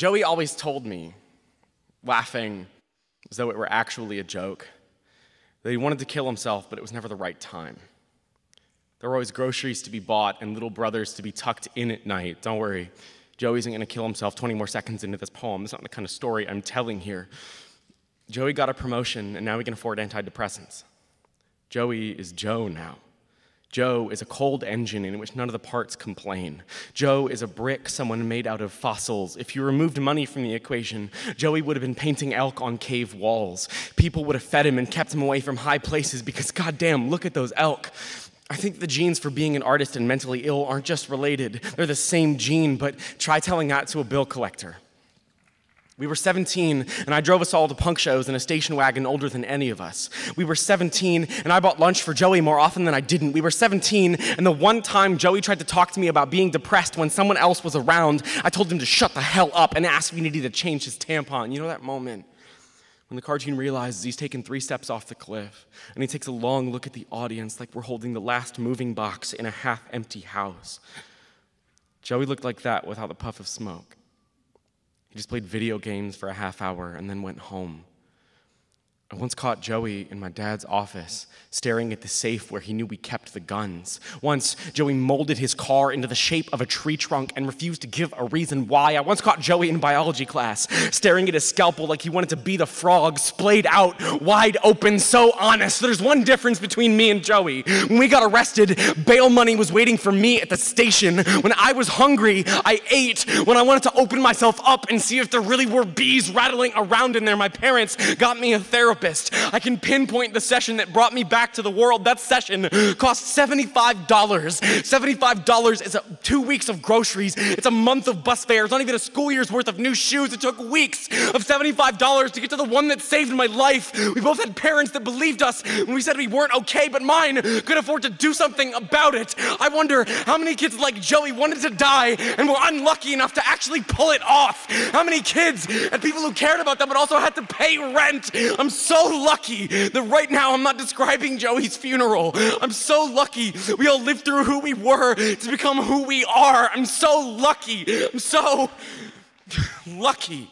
Joey always told me, laughing as though it were actually a joke, that he wanted to kill himself, but it was never the right time. There were always groceries to be bought and little brothers to be tucked in at night. Don't worry, Joey isn't going to kill himself 20 more seconds into this poem. That's not the kind of story I'm telling here. Joey got a promotion, and now he can afford antidepressants. Joey is Joe now. Joe is a cold engine in which none of the parts complain. Joe is a brick someone made out of fossils. If you removed money from the equation, Joey would have been painting elk on cave walls. People would have fed him and kept him away from high places because, goddamn, look at those elk. I think the genes for being an artist and mentally ill aren't just related. They're the same gene, but try telling that to a bill collector. We were 17, and I drove us all to punk shows in a station wagon older than any of us. We were 17, and I bought lunch for Joey more often than I didn't. We were 17, and the one time Joey tried to talk to me about being depressed when someone else was around, I told him to shut the hell up and asked if he needed to change his tampon. You know that moment when the cartoon realizes he's taken 3 steps off the cliff, and he takes a long look at the audience like we're holding the last moving box in a half-empty house. Joey looked like that without the puff of smoke. He just played video games for a half hour and then went home. I once caught Joey in my dad's office, staring at the safe where he knew we kept the guns. Once, Joey molded his car into the shape of a tree trunk and refused to give a reason why. I once caught Joey in biology class, staring at his scalpel like he wanted to be the frog, splayed out, wide open, so honest. There's one difference between me and Joey. When we got arrested, bail money was waiting for me at the station. When I was hungry, I ate. When I wanted to open myself up and see if there really were bees rattling around in there, my parents got me a therapist. I can pinpoint the session that brought me back to the world. That session cost $75. $75 is 2 weeks of groceries. It's a month of bus fares, not even a school year's worth of new shoes. It took weeks of $75 to get to the one that saved my life. We both had parents that believed us when we said we weren't okay, but mine could afford to do something about it. I wonder how many kids like Joey wanted to die and were unlucky enough to actually pull it off. How many kids and people who cared about them but also had to pay rent. I'm so lucky that right now I'm not describing Joey's funeral. I'm so lucky we all lived through who we were to become who we are. I'm so lucky. I'm so lucky.